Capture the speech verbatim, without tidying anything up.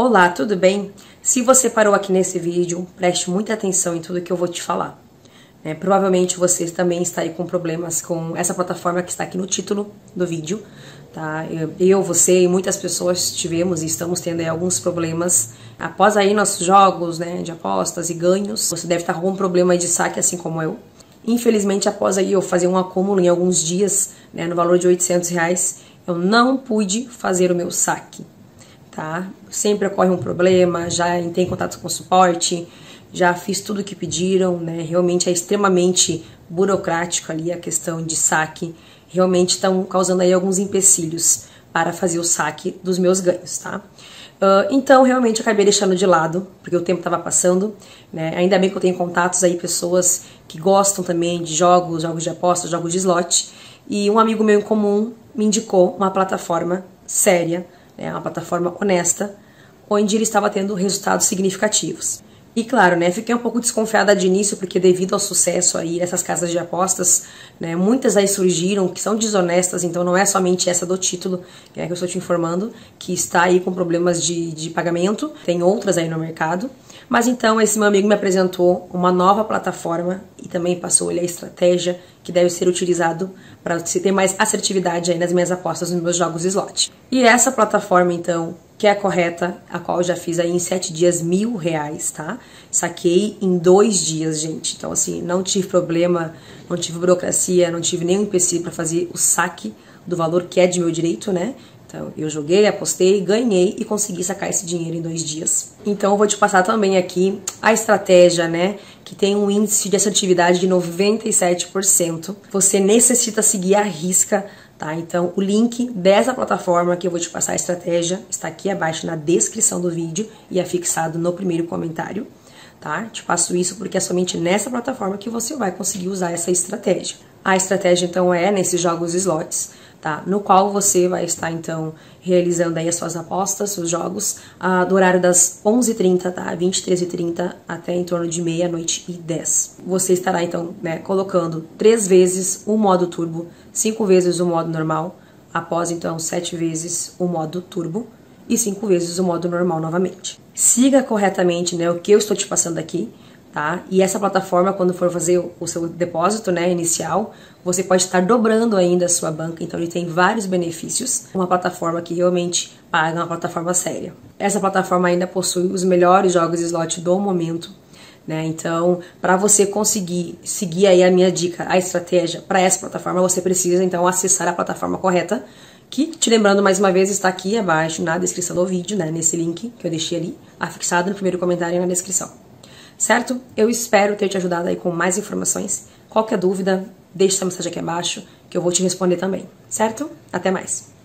Olá, tudo bem? Se você parou aqui nesse vídeo, preste muita atenção em tudo que eu vou te falar. É, provavelmente vocês também estarem com problemas com essa plataforma que está aqui no título do vídeo, tá? Eu, você e muitas pessoas tivemos e estamos tendo aí alguns problemas após aí nossos jogos, né, de apostas e ganhos. Você deve estar com algum problema de saque, assim como eu. Infelizmente, após aí eu fazer um acúmulo em alguns dias, né, no valor de oitocentos reais, eu não pude fazer o meu saque, tá? Sempre ocorre um problema, já entrei em contato com o suporte, já fiz tudo o que pediram, né? Realmente é extremamente burocrático ali a questão de saque. Realmente estão causando aí alguns empecilhos para fazer o saque dos meus ganhos, tá? Uh, então, realmente, acabei deixando de lado, porque o tempo estava passando, né? Ainda bem que eu tenho contatos aí, pessoas que gostam também de jogos, jogos de apostas, jogos de slot. E um amigo meu em comum me indicou uma plataforma séria, né? Uma plataforma honesta, onde ele estava tendo resultados significativos. E claro, né, fiquei um pouco desconfiada de início, porque devido ao sucesso aí dessas casas de apostas, né, muitas aí surgiram que são desonestas, então não é somente essa do título, né, que eu estou te informando, que está aí com problemas de, de pagamento, tem outras aí no mercado. Mas então esse meu amigo me apresentou uma nova plataforma e também passou ali a estratégia que deve ser utilizado para se ter mais assertividade aí nas minhas apostas, nos meus jogos de slot. E essa plataforma, então, que é a correta, a qual eu já fiz aí em sete dias mil reais, tá? Saquei em dois dias, gente. Então, assim, não tive problema, não tive burocracia, não tive nenhum empecilho para fazer o saque do valor que é de meu direito, né? Então, eu joguei, apostei, ganhei e consegui sacar esse dinheiro em dois dias. Então, eu vou te passar também aqui a estratégia, né? Que tem um índice de assertividade de noventa e sete por cento. Você necessita seguir a risca, tá? Então, o link dessa plataforma que eu vou te passar a estratégia está aqui abaixo na descrição do vídeo e é fixado no primeiro comentário, tá? Te passo isso porque é somente nessa plataforma que você vai conseguir usar essa estratégia. A estratégia, então, é nesses jogos slots, tá? No qual você vai estar, então, realizando aí as suas apostas, seus jogos, ah, do horário das onze e trinta, tá? vinte e três e trinta até em torno de meia-noite e dez. Você estará, então, né, colocando três vezes o modo turbo, cinco vezes o modo normal, após, então, sete vezes o modo turbo e cinco vezes o modo normal novamente. Siga corretamente, né, o que eu estou te passando aqui, tá? E essa plataforma, quando for fazer o seu depósito, né, inicial, você pode estar dobrando ainda a sua banca, então ele tem vários benefícios. Uma plataforma que realmente paga, uma plataforma séria. Essa plataforma ainda possui os melhores jogos de slot do momento, né? Então, para você conseguir seguir aí a minha dica, a estratégia para essa plataforma, você precisa, então, acessar a plataforma correta, que, te lembrando mais uma vez, está aqui abaixo na descrição do vídeo, né, nesse link que eu deixei ali, afixado no primeiro comentário e na descrição. Certo? Eu espero ter te ajudado aí com mais informações. Qualquer dúvida, deixa essa mensagem aqui abaixo, que eu vou te responder também. Certo? Até mais!